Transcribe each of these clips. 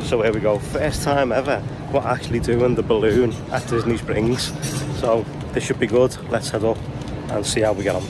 So here we go, first time ever we're actually doing the balloon at Disney Springs, so this should be good. Let's head up and see how we get on.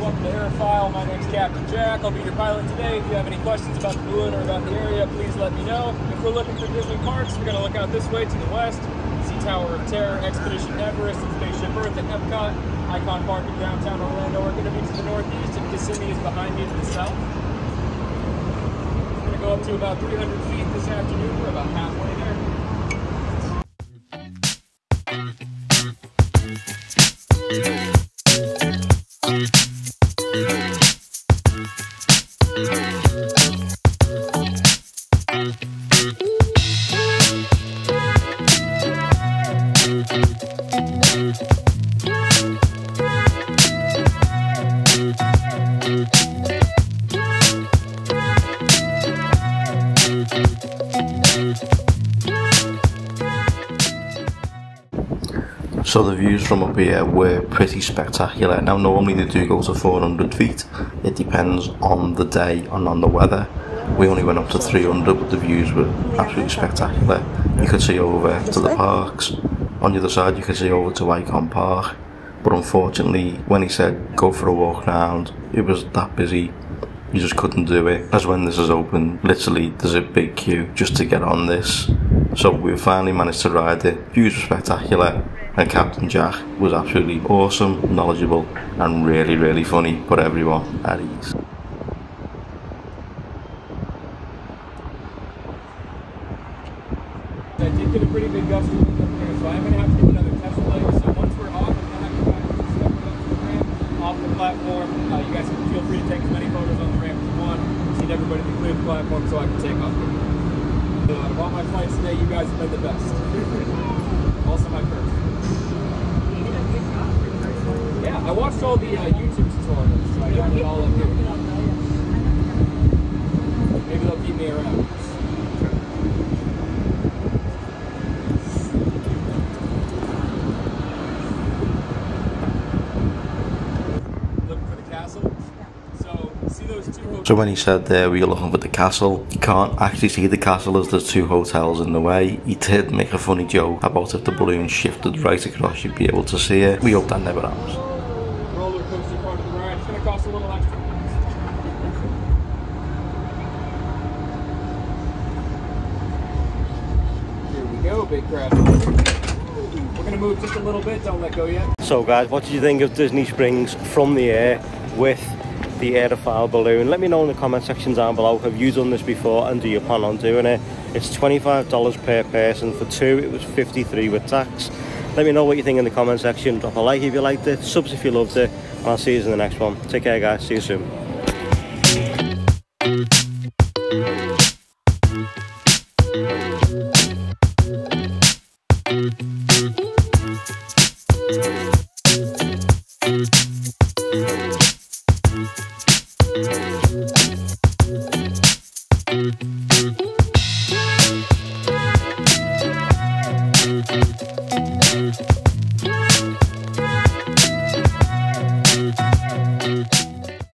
Welcome to Air File. My name's Captain Jack. I'll be your pilot today. If you have any questions about the balloon or about the area, please let me know. If we're looking for Disney parks, we're going to look out this way to the west. See Tower of Terror, Expedition Everest, and Spaceship Earth at Epcot. Icon Park in downtown Orlando. We're going to be to the northeast, and Kissimmee is behind me to the south. We're going to go up to about 300 feet this afternoon. We're about halfway there. So the views from up here were pretty spectacular. Now normally they do go to 400 feet, it depends on the day and on the weather. We only went up to 300, but the views were absolutely spectacular. You could see over to the parks, on the other side you could see over to Icon Park, but unfortunately when he said go for a walk round, it was that busy, you just couldn't do it. As when this is open, literally there's a big queue just to get on this. So we finally managed to ride it. Views were spectacular, and Captain Jack was absolutely awesome, knowledgeable, and really, really funny, put everyone at ease. I did get a pretty big gust of wind up there, so I'm going to have to do another test flight. So once we're off, I'm going to have you guys just step it up to the ramp, off the platform. You guys can feel free to take as many photos on the ramp as you want. I need everybody to clear the platform so I can take off. Out of all my flights today, you guys have been the best. Also my first. You did a good job for your first one. Yeah, I watched all the YouTube tutorials, so I got it all up here. Maybe they'll keep me around. So when he said there we were looking for the castle, you can't actually see the castle as there's two hotels in the way. He did make a funny joke about if the balloon shifted right across you'd be able to see it. We hope that never happens. Roller coaster part of the ride, it's going to cost a little extra. Here we go, big crash. We're going to move just a little bit, don't let go yet. So guys, what did you think of Disney Springs from the air with the Aérophile balloon? Let me know in the comment section down below, have you done this before and do you plan on doing it? It's $25 per person. For two it was $53 with tax. Let me know what you think in the comment section. Drop a like if you liked it, subs if you loved it, and I'll see you in the next one. Take care guys, see you soon.